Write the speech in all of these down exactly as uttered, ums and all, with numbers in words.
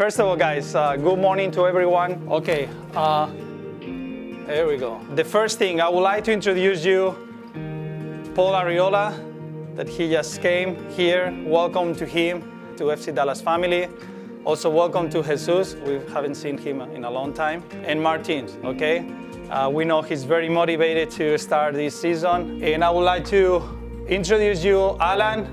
First of all, guys, uh, good morning to everyone. Okay, uh, there we go. The first thing, I would like to introduce you, Paul Arriola, that he just came here. Welcome to him, to F C Dallas family. Also, welcome to Jesus. We haven't seen him in a long time. And Martins, okay? Uh, we know he's very motivated to start this season. And I would like to introduce you, Alan.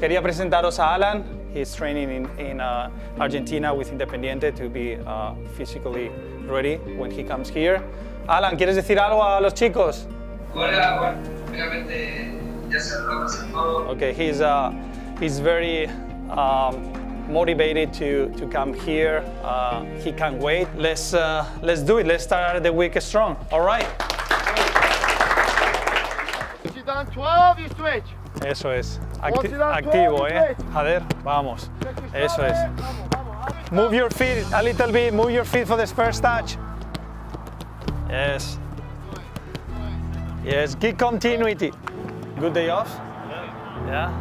Quería presentaros a Alan. He's training in, in uh, Argentina with Independiente to be uh, physically ready when he comes here. Alan, ¿quieres decir algo a los chicos? Hola, obviamente ya se lo presentó. Okay, he's, uh, he's very um, motivated to, to come here. Uh, he can't wait. Let's, uh, let's do it. Let's start the week strong. All right. Once you done twelve, you switch. Eso es. Acti activo, eh. Joder, vamos. Eso es. Move your feet a little bit. Move your feet for this first touch. Yes. Yes, keep continuity. Good day off? Yeah.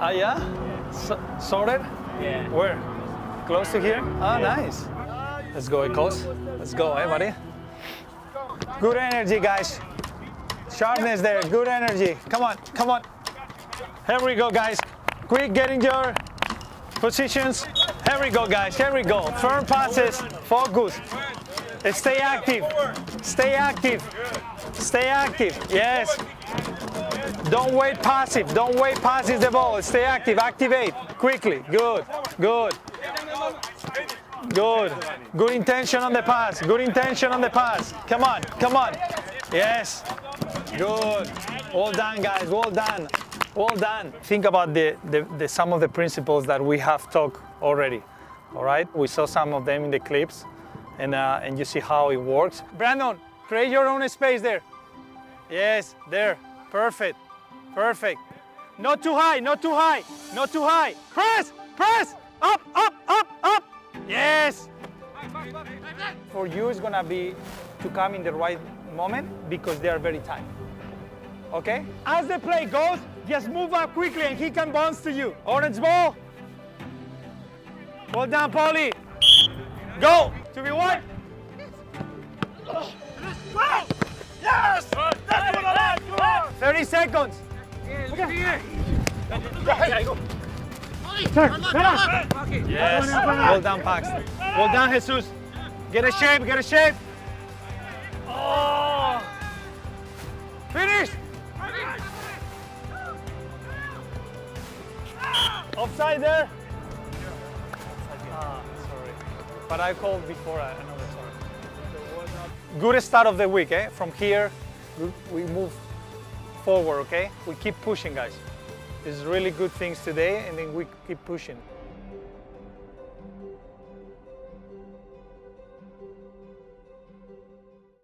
Ah, yeah? So sorted? Yeah. Where? Close to here? Ah, nice. Let's go, Ecos. Let's go, eh, buddy? Good energy, guys. Sharpness there, good energy. Come on, come on. Here we go, guys. Quick, getting your positions. Here we go, guys, here we go. Firm passes, focus. Stay active, stay active, stay active, yes. Don't wait passive, don't wait passive the ball. Stay active, activate, quickly. Good, good. Good, good intention on the pass, good intention on the pass. Come on, come on, yes. Good. Well done, guys. Well done. Well done. Think about the, the, the some of the principles that we have talked already. All right? We saw some of them in the clips, and, uh, and you see how it works. Brandon, create your own space there. Yes, there. Perfect. Perfect. Not too high. Not too high. Not too high. Press. Press. Up, up, up, up. Yes. For you, it's going to be to come in the right moment because they are very tight. Okay? As the play goes, just move up quickly and he can bounce to you. Orange ball. Well done, Paulie. Go. To be what? Yes! That's what I like. thirty seconds. Okay. Yes. Well done, Paxton. Well done, Jesus. Get a shape, get a shape. Oh! Finish! Offside there? Ah, sorry. But I called before another sorry. Good start of the week, eh? From here, we move forward, okay? We keep pushing, guys. There's really good things today, and then we keep pushing.